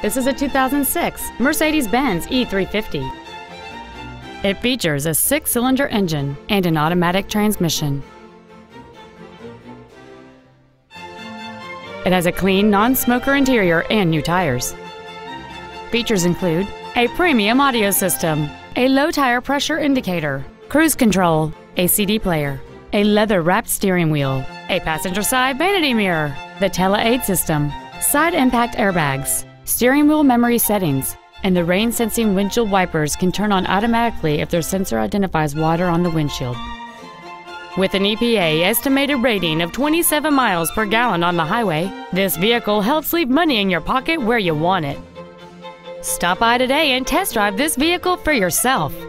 This is a 2006 Mercedes-Benz E350. It features a 6-cylinder engine and an automatic transmission. It has a clean, non-smoker interior and new tires. Features include a premium audio system, a low tire pressure indicator, cruise control, a CD player, a leather-wrapped steering wheel, a passenger side vanity mirror, the Tele-Aid system, side impact airbags, steering wheel memory settings, and the rain-sensing windshield wipers can turn on automatically if their sensor identifies water on the windshield. With an EPA estimated rating of 27 miles per gallon on the highway, this vehicle helps leave money in your pocket where you want it. Stop by today and test drive this vehicle for yourself.